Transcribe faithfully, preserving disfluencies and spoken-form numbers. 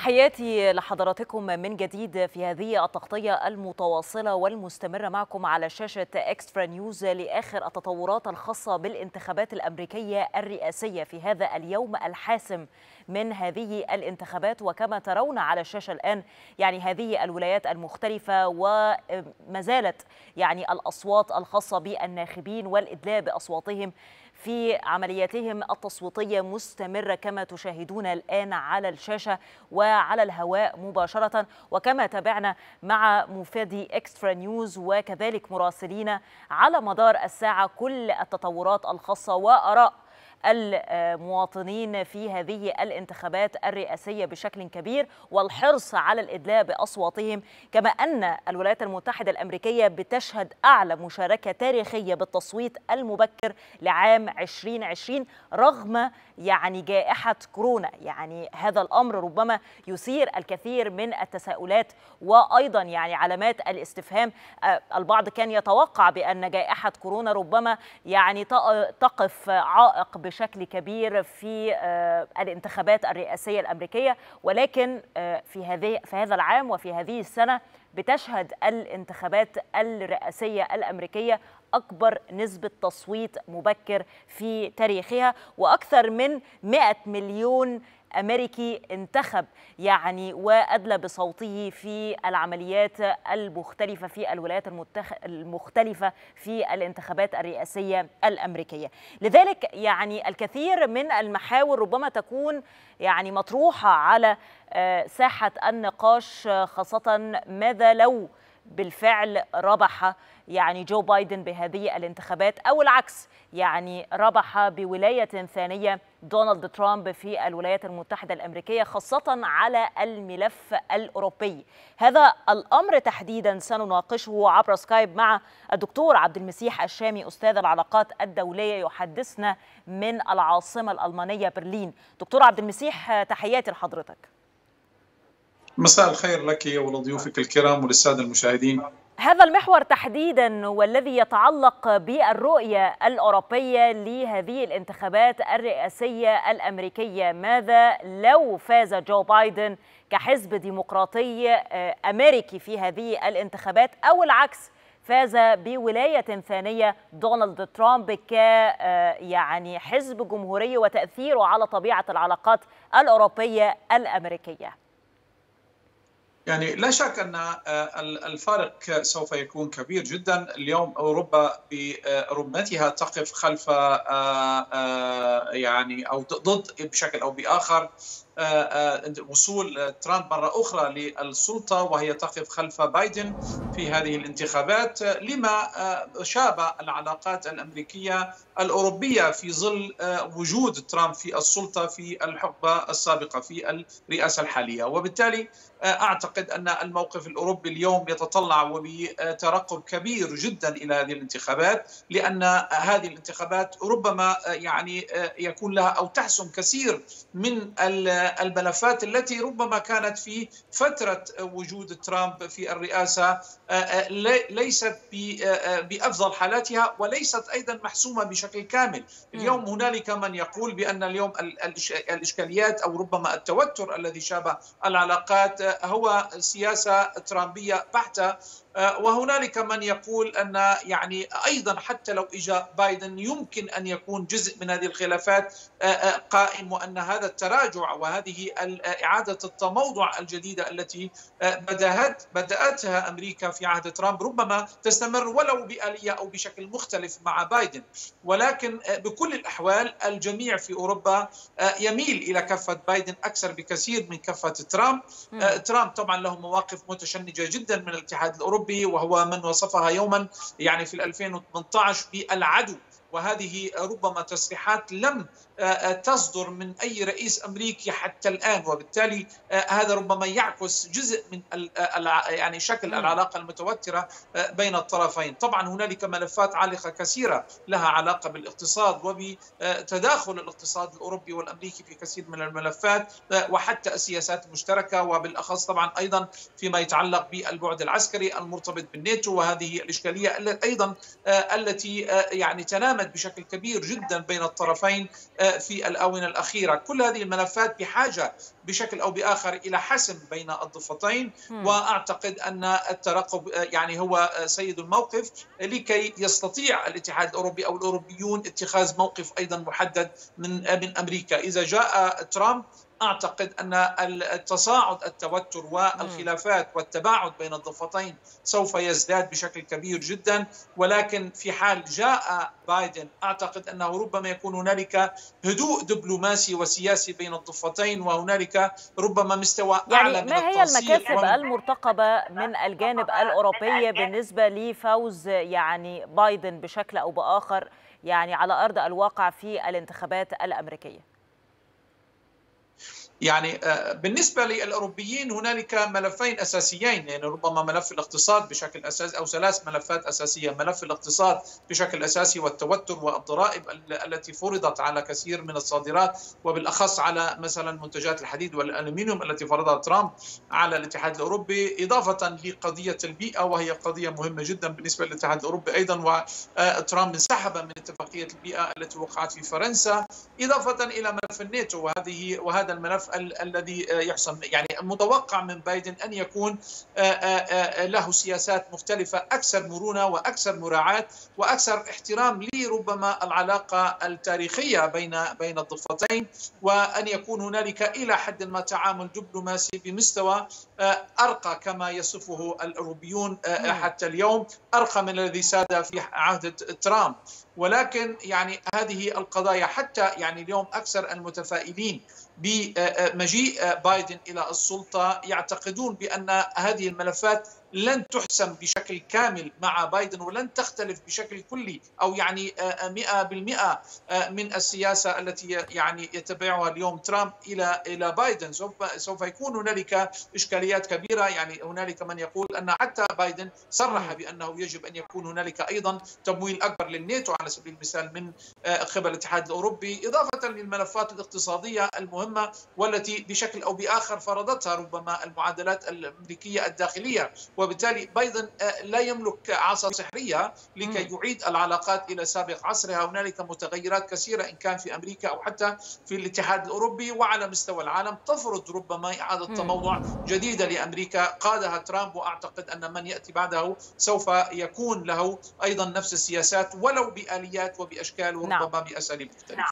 تحياتي لحضراتكم من جديد في هذه التغطية المتواصلة والمستمرة معكم على شاشة اكسترا نيوز لآخر التطورات الخاصة بالانتخابات الأمريكية الرئاسية في هذا اليوم الحاسم من هذه الانتخابات. وكما ترون على الشاشة الآن يعني هذه الولايات المختلفة، وما زالت يعني الأصوات الخاصة بالناخبين والإدلاء بأصواتهم في عملياتهم التصويتية مستمرة كما تشاهدون الآن على الشاشة وعلى الهواء مباشرة. وكما تابعنا مع مفادي اكسترا نيوز وكذلك مراسلينا على مدار الساعة كل التطورات الخاصة وآراء المواطنين في هذه الانتخابات الرئاسية بشكل كبير، والحرص على الإدلاء بأصواتهم، كما أن الولايات المتحدة الأمريكية بتشهد أعلى مشاركة تاريخية بالتصويت المبكر لعام ألفين وعشرين رغم يعني جائحة كورونا. يعني هذا الأمر ربما يثير الكثير من التساؤلات وأيضا يعني علامات الاستفهام. البعض كان يتوقع بأن جائحة كورونا ربما يعني تقف عائق بشكل كبير في الانتخابات الرئاسية الأمريكية، ولكن في هذه في هذا العام وفي هذه السنة بتشهد الانتخابات الرئاسية الأمريكية أكبر نسبة تصويت مبكر في تاريخها، وأكثر من مئة مليون أمريكي انتخب يعني وأدلى بصوته في العمليات المختلفة في الولايات المتخ... المختلفة في الانتخابات الرئاسية الأمريكية. لذلك يعني الكثير من المحاور ربما تكون يعني مطروحة على ساحة النقاش، خاصة ماذا لو بالفعل ربح يعني جو بايدن بهذه الانتخابات، أو العكس يعني ربح بولاية ثانية دونالد ترامب في الولايات المتحدة الأمريكية، خاصة على الملف الأوروبي. هذا الأمر تحديدا سنناقشه عبر سكايب مع الدكتور عبد المسيح الشامي أستاذ العلاقات الدولية، يحدثنا من العاصمة الألمانية برلين. دكتور عبد المسيح، تحياتي لحضرتك. مساء الخير لك ولضيوفك الكرام وللسادة المشاهدين. هذا المحور تحديدا والذي يتعلق بالرؤية الأوروبية لهذه الانتخابات الرئاسية الأمريكية، ماذا لو فاز جو بايدن كحزب ديمقراطي أمريكي في هذه الانتخابات، أو العكس فاز بولاية ثانية دونالد ترامب ك يعني حزب جمهوري وتأثيره على طبيعة العلاقات الأوروبية الأمريكية؟ يعني لا شك أن الفارق سوف يكون كبير جدا. اليوم أوروبا برمتها تقف خلف يعني أو ضد بشكل أو بآخر وصول ترامب مرة أخرى للسلطة، وهي تقف خلف بايدن في هذه الانتخابات لما شاب العلاقات الأمريكية الأوروبية في ظل وجود ترامب في السلطة في الحقبة السابقة في الرئاسة الحالية. وبالتالي أعتقد أن الموقف الأوروبي اليوم يتطلع وبترقب كبير جدا إلى هذه الانتخابات، لأن هذه الانتخابات ربما يعني يكون لها أو تحسم كثير من الملفات التي ربما كانت في فترة وجود ترامب في الرئاسة ليست بأفضل حالاتها وليست أيضا محسومة بشكل كامل. اليوم هنالك من يقول بأن اليوم الإشكاليات أو ربما التوتر الذي شاب العلاقات هو سياسة ترامبية بحتة، وهنالك من يقول أن يعني أيضا حتى لو إجا بايدن يمكن أن يكون جزء من هذه الخلافات قائم، وأن هذا التراجع وهذه إعادة التموضع الجديدة التي بدأت بدأتها أمريكا في عهد ترامب ربما تستمر ولو بآلية أو بشكل مختلف مع بايدن. ولكن بكل الأحوال الجميع في أوروبا يميل إلى كفة بايدن أكثر بكثير من كفة ترامب. ترامب طبعا له مواقف متشنجة جدا من الاتحاد الأوروبي، وهو من وصفها يوما يعني في ألفين وثمانية عشر بالعدو، وهذه ربما تصريحات لم تصدر من أي رئيس أمريكي حتى الآن. وبالتالي هذا ربما يعكس جزء من يعني شكل العلاقة المتوترة بين الطرفين. طبعا هنالك ملفات عالقة كثيرة لها علاقة بالاقتصاد وبتداخل الاقتصاد الأوروبي والأمريكي في كثير من الملفات، وحتى السياسات المشتركة، وبالأخص طبعا أيضا فيما يتعلق بالبعد العسكري المرتبط بالناتو. وهذه الإشكالية أيضا التي يعني تنامت بشكل كبير جدا بين الطرفين في الآونة الأخيرة. كل هذه الملفات بحاجة بشكل أو بآخر إلى حسم بين الضفتين، وأعتقد أن الترقب يعني هو سيد الموقف لكي يستطيع الاتحاد الأوروبي أو الأوروبيون اتخاذ موقف أيضا محدد من من أمريكا. إذا جاء ترامب أعتقد أن التصاعد التوتر والخلافات والتباعد بين الضفتين سوف يزداد بشكل كبير جدا، ولكن في حال جاء بايدن أعتقد أنه ربما يكون هنالك هدوء دبلوماسي وسياسي بين الضفتين، وهنالك ربما مستوى أعلى يعني من التنسيق. ما هي المكاسب المرتقبة من الجانب الأوروبي بالنسبة لفوز يعني بايدن بشكل أو بآخر يعني على أرض الواقع في الانتخابات الأمريكية؟ يعني بالنسبة للأوروبيين هنالك ملفين أساسيين، يعني ربما ملف الاقتصاد بشكل أساسي أو ثلاث ملفات أساسية، ملف الاقتصاد بشكل أساسي والتوتر والضرائب التي فرضت على كثير من الصادرات وبالأخص على مثلا منتجات الحديد والألمنيوم التي فرضها ترامب على الاتحاد الأوروبي، إضافة لقضية البيئة وهي قضية مهمة جدا بالنسبة للاتحاد الأوروبي أيضا، وترامب انسحب من اتفاقية البيئة التي وقعت في فرنسا، إضافة إلى ملف الناتو. وهذه وهذا الملف الذي يحصل يعني المتوقع من بايدن أن يكون له سياسات مختلفة أكثر مرونة وأكثر مراعاة وأكثر احترام لربما العلاقة التاريخية بين بين الضفتين، وأن يكون هنالك إلى حد ما تعامل دبلوماسي بمستوى أرقى كما يصفه الأوروبيون حتى اليوم، أرقى من الذي ساد في عهد ترامب. ولكن يعني هذه القضايا حتى يعني اليوم أكثر المتفائلين بمجيء بايدن إلى السلطة يعتقدون بأن هذه الملفات لن تحسم بشكل كامل مع بايدن ولن تختلف بشكل كلي أو يعني مئة بالمئة من السياسة التي يعني يتبعها اليوم ترامب إلى إلى بايدن. سوف يكون هنالك إشكاليات كبيرة، يعني هنالك من يقول أن حتى بايدن صرح بأنه يجب أن يكون هنالك أيضا تمويل أكبر للناتو على سبيل المثال من قبل الاتحاد الأوروبي، إضافة للملفات الاقتصادية المهمة والتي بشكل أو بآخر فرضتها ربما المعادلات الأمريكية الداخلية، وبالتالي بايدن لا يملك عصا سحرية لكي يعيد العلاقات إلى سابق عصرها. هنالك متغيرات كثيرة إن كان في أمريكا أو حتى في الاتحاد الأوروبي وعلى مستوى العالم تفرض ربما إعادة تموضع جديدة لأمريكا قادها ترامب، وأعتقد أن من يأتي بعده سوف يكون له أيضا نفس السياسات ولو بآليات وبأشكال وربما بأساليب مختلفة.